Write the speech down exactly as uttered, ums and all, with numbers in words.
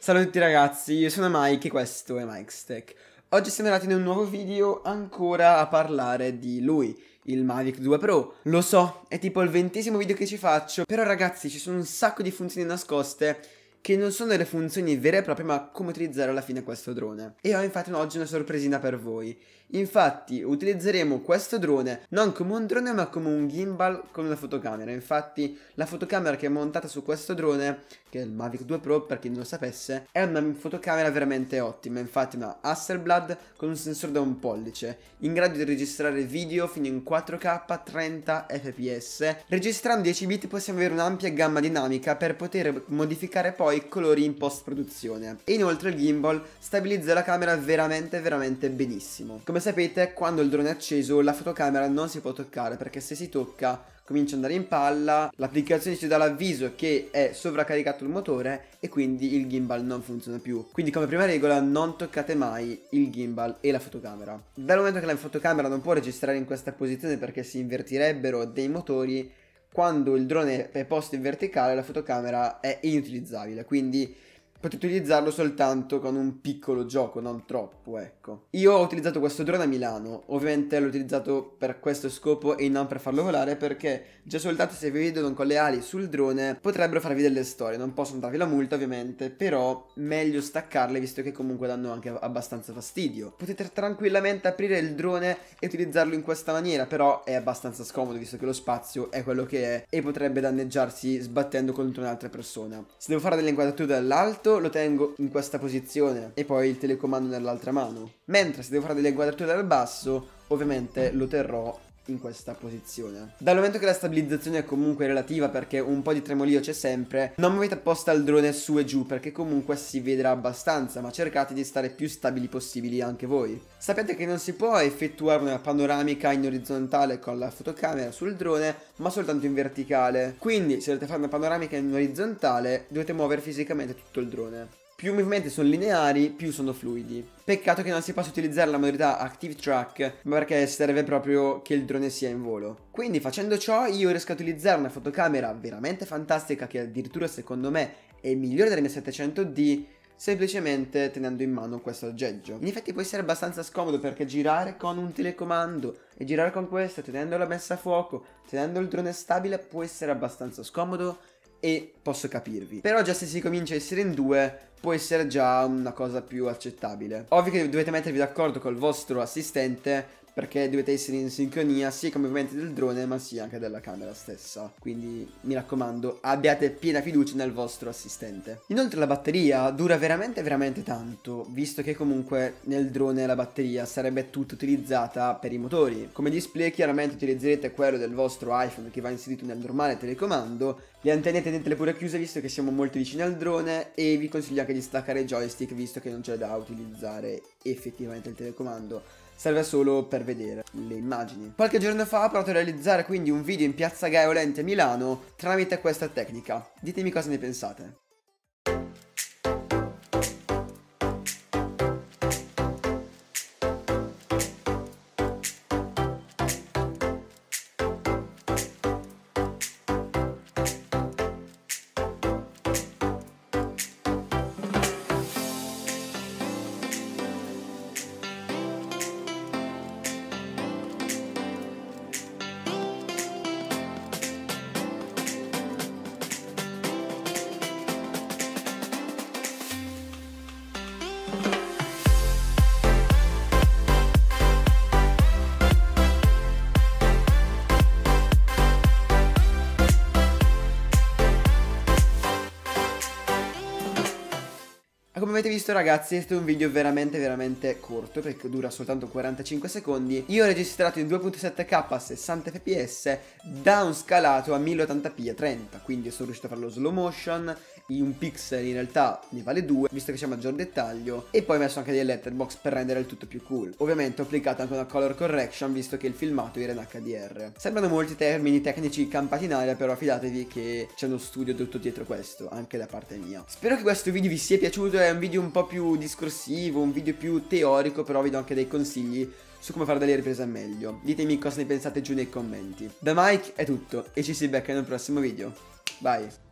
Salve a tutti ragazzi, io sono Mike e questo è Mikestech. Oggi siamo arrivati in un nuovo video ancora a parlare di lui, il Mavic due Pro. Lo so, è tipo il ventesimo video che ci faccio, però ragazzi ci sono un sacco di funzioni nascoste che non sono delle funzioni vere e proprie, ma come utilizzare alla fine questo drone. E ho infatti oggi una sorpresina per voi. Infatti utilizzeremo questo drone non come un drone ma come un gimbal con una fotocamera. Infatti la fotocamera che è montata su questo drone, che è il Mavic due Pro per chi non lo sapesse, è una fotocamera veramente ottima. Infatti una Hasselblad con un sensore da un pollice, in grado di registrare video fino in quattro K trenta fps. Registrando dieci bit possiamo avere un'ampia gamma dinamica per poter modificare poi i colori in post produzione. E inoltre il gimbal stabilizza la camera veramente veramente benissimo. Come sapete, quando il drone è acceso la fotocamera non si può toccare, perché se si tocca comincia ad andare in palla, l'applicazione ci dà l'avviso che è sovraccaricato il motore e quindi il gimbal non funziona più. Quindi come prima regola non toccate mai il gimbal e la fotocamera. Dal momento che la fotocamera non può registrare in questa posizione perché si invertirebbero dei motori, quando il drone è posto in verticale la fotocamera è inutilizzabile, quindi potete utilizzarlo soltanto con un piccolo gioco, non troppo, ecco. Io ho utilizzato questo drone a Milano, ovviamente l'ho utilizzato per questo scopo e non per farlo volare, perché già soltanto se vi vedono con le ali sul drone potrebbero farvi delle storie. Non possono darvi la multa ovviamente, però meglio staccarle visto che comunque danno anche abbastanza fastidio. Potete tranquillamente aprire il drone e utilizzarlo in questa maniera, però è abbastanza scomodo visto che lo spazio è quello che è e potrebbe danneggiarsi sbattendo contro un'altra persona. Se devo fare delle inquadrature dall'alto lo tengo in questa posizione e poi il telecomando nell'altra mano, mentre se devo fare delle inquadrature dal basso ovviamente lo terrò in questa posizione. Dal momento che la stabilizzazione è comunque relativa, perché un po' di tremolio c'è sempre, non muovete apposta il drone su e giù perché comunque si vedrà abbastanza, ma cercate di stare più stabili possibili anche voi. Sapete che non si può effettuare una panoramica in orizzontale con la fotocamera sul drone, ma soltanto in verticale, quindi se dovete fare una panoramica in orizzontale dovete muovere fisicamente tutto il drone. Più i movimenti sono lineari, più sono fluidi. Peccato che non si possa utilizzare la modalità Active Track, ma perché serve proprio che il drone sia in volo. Quindi facendo ciò io riesco a utilizzare una fotocamera veramente fantastica, che addirittura secondo me è migliore della mia settecento D, semplicemente tenendo in mano questo aggeggio. In effetti può essere abbastanza scomodo, perché girare con un telecomando e girare con questo, tenendola messa a fuoco, tenendo il drone stabile, può essere abbastanza scomodo e posso capirvi. Però già se si comincia a essere in due può essere già una cosa più accettabile. Ovvio che dovete mettervi d'accordo col vostro assistente, perché dovete essere in sincronia sia con i movimenti del drone ma sia anche della camera stessa. Quindi mi raccomando, abbiate piena fiducia nel vostro assistente. Inoltre la batteria dura veramente veramente tanto, visto che comunque nel drone la batteria sarebbe tutta utilizzata per i motori. Come display chiaramente utilizzerete quello del vostro iPhone che va inserito nel normale telecomando. Le antenne tenetele pure chiuse visto che siamo molto vicini al drone, e vi consiglio anche di staccare i joystick visto che non c'è da utilizzare effettivamente il telecomando. Serve solo per vedere le immagini. Qualche giorno fa ho provato a realizzare quindi un video in piazza Gaiolente a Milano tramite questa tecnica. Ditemi cosa ne pensate. Come avete visto ragazzi, questo è un video veramente veramente corto, perché dura soltanto quarantacinque secondi. Io ho registrato in due virgola sette K a sessanta fps, downscalato a mille ottanta p a trenta, quindi sono riuscito a farlo slow motion. In un pixel in realtà ne vale due visto che c'è maggior dettaglio, e poi ho messo anche dei letterbox per rendere il tutto più cool. Ovviamente ho applicato anche una color correction visto che il filmato era in H D R. Sembrano molti termini tecnici campati in aria, però fidatevi che c'è uno studio tutto dietro questo, anche da parte mia. Spero che questo video vi sia piaciuto. È un video un po' più discorsivo, un video più teorico, però vi do anche dei consigli su come fare delle riprese meglio. Ditemi cosa ne pensate giù nei commenti. Da Mike è tutto e ci si becca in un prossimo video. Bye!